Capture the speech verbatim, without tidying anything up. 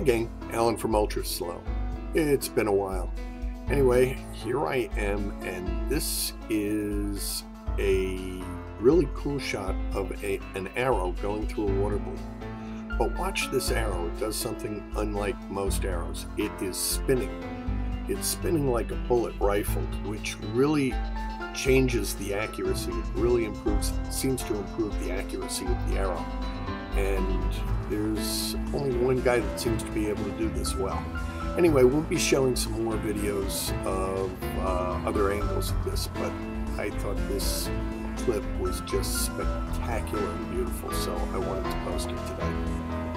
Again, Alan from Ultra Slow. It's been a while. Anyway, here I am, and this is a really cool shot of a, an arrow going through a water balloon. But watch this arrow. It does something unlike most arrows. It is spinning. It's spinning like a bullet rifle, which really changes the accuracy. It really improves, seems to improve the accuracy of the arrow. And there's only one guy that seems to be able to do this well. Anyway, we'll be showing some more videos of uh, other angles of this, but I thought this clip was just spectacular and beautiful, so I wanted to post it today.